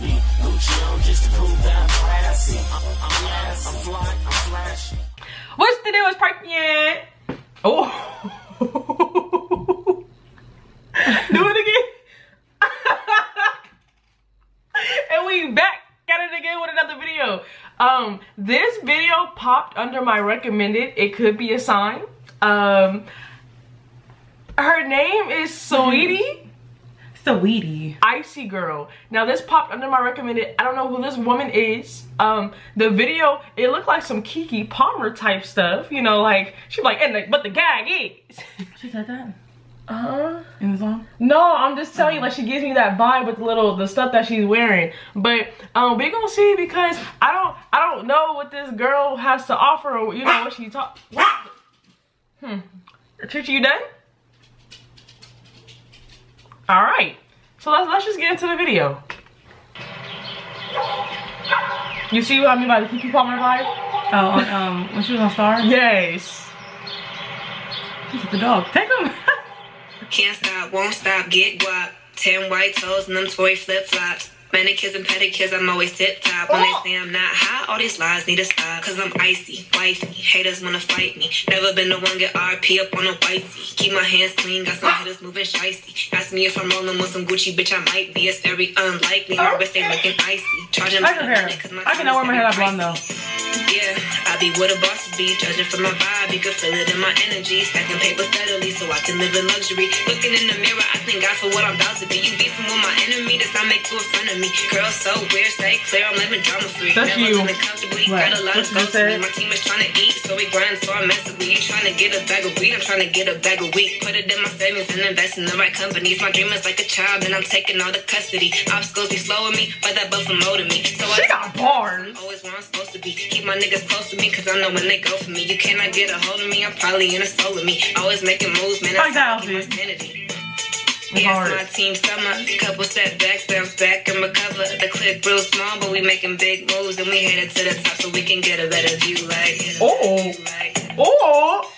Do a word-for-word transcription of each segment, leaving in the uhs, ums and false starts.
match me. Gucci on just to prove that I'm classy. I'm, I'm classy. I'm fly. I'm flashy. What's the deal with Perkin? Oh. Do it again. And we back at it again with another video. Um, this video popped under my recommended. It could be a sign. Um, her name is Saweetie. Saweetie. Icy girl. Now this popped under my recommended. I don't know who this woman is. Um, the video, it looked like some Keke Palmer type stuff. You know, like she like, and the, but the gag is. She said that. Uh-huh. In the song? No, I'm just telling you, like, she gives me that vibe with the little the stuff that she's wearing. But um we gonna see, because I don't I don't know what this girl has to offer, or you know what she talk. Hmm. Chichi, you done? Alright. So let's let's just get into the video. You see what I mean by the Keke Palmer vibe? Oh, um when she was on Star? Yes. She's the dog. Take him. Can't stop, won't stop, get guap. Ten white toes and them toy flip-flops. Manicures and pedicures, I'm always tip-top. When oh. they say I'm not hot, all these lies need to stop. Cause I'm icy, wifey, haters wanna fight me. Never been the one get R P up on a whitey. Keep my hands clean, got some hitters moving shicey. Ask me if I'm rolling with some Gucci, bitch, I might be. It's very unlikely, my wrist ain't looking icy. Charging my money, cause my I can not wear my head up on though. Yeah, I be what a boss be. Judging from my vibe, you can feel it in my energy. Stacking paper steadily so I can live in luxury. Looking in the mirror, I thank God for what I'm about to be. You beefing with my enemy, that's not make you a friend of me. Girl, so weird, stay clear, I'm living drama free. That's you. Got a lot of stuff to me. My team is trying to eat, so we grind, so I mess with you. Trying to get a bag of weed, I'm trying to get a bag of weed. Put it in my savings and invest in the right companies. My dream is like a child, and I'm taking all the custody. Obstacles be slow with me, but that buff promoted me. So I got bars. Always where I'm supposed to be. Keep my niggas close to me, cause I know when they go for me. You cannot get a hold of me, I'm probably in a soul of me. Always making moves, man. I got my sanity. Yes, my team summer, couple setbacks, bounce back and recover. The clip real small, but we making big moves, and we headed to the top so we can get a better view. Like, oh, oh.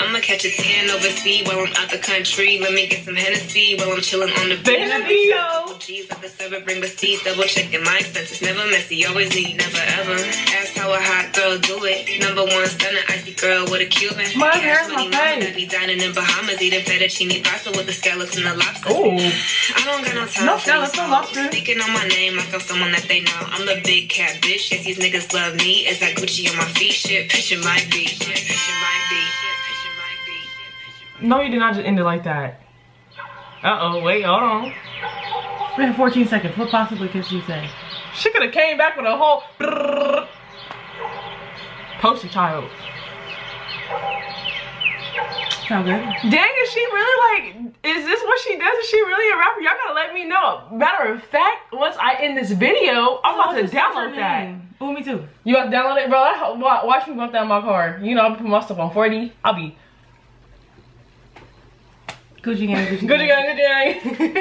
I'ma catch a tan overseas while I'm out the country. Let me get some Hennessy while I'm chilling on the beach. Oh, jeez, like a server, bring receipts. Double checking my expenses, never messy, always neat, never ever. Ask how a hot girl do it. Number one stunner, icy girl with a Cuban. My hair's my face. I be dining in Bahamas, eating fettuccine pasta with the scallops and the lobster. Oh, I don't got no time. No scallops, no lobster. Speaking on my name like I'm someone that they know. I'm the big cat bitch. Yes, these niggas love me. It's that Gucci on my feet, shit. Picture my beat, picture my beat. No, you did not just end it like that. Uh-oh, wait, hold on. We have fourteen seconds. What possibly could she say? She could have came back with a whole... Poster child. Sound good? Dang, is she really like... Is this what she does? Is she really a rapper? Y'all gotta let me know. Matter of fact, once I end this video, I'm about oh, to download that. Oh, me too. You about to download it? Bro, watch me bump down my car. You know, I'll put my stuff on forty. I'll be... Gucci gang, Gucci gang, Gucci gang.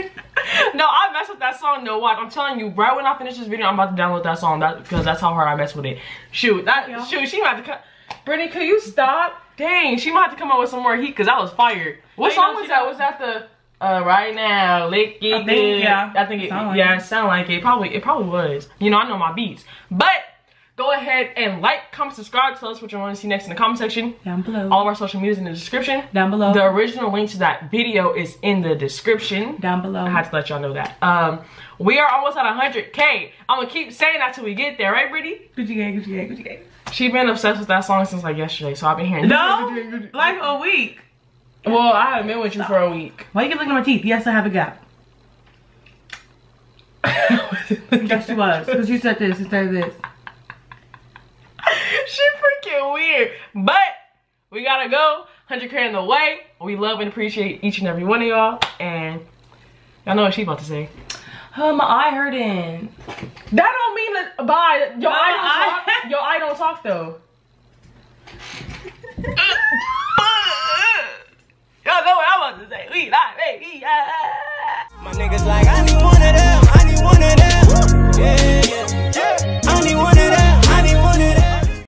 No, I messed with that song though. Watch, I'm telling you, right when I finish this video, I'm about to download that song. That because that's how hard I mess with it. Shoot, that yeah. shoot, she might have to cut. Brittany, could you stop? Dang, she might have to come up with some more heat because I was fired. What I song was that? Know. Was that the uh, right now? Lick it. I think, yeah, I think it. it like yeah, it sounded like it. Probably, it probably was. You know, I know my beats, but. Go ahead and like, comment, subscribe. Tell us what you want to see next in the comment section. Down below. All of our social media is in the description. Down below. The original link to that video is in the description. Down below. I had to let y'all know that. Um, we are almost at one hundred K. I'm going to keep saying that till we get there. Right, Brittany? Gucci gang, Gucci gang, Gucci gang. She's been obsessed with that song since like yesterday. So I've been hearing No, Gucci gang, Gucci gang. Like a week. Well, I haven't been with you Stop. for a week. Why you keep looking at my teeth? Yes, I have a gap. Yes, she was. Because you said this instead of this. She freaking weird, but we gotta go. one hundred K in the way. We love and appreciate each and every one of y'all, and y'all know what she about to say. Oh, my eye hurting. That don't mean that. Bye. Your eye don't talk. Your eye don't talk though.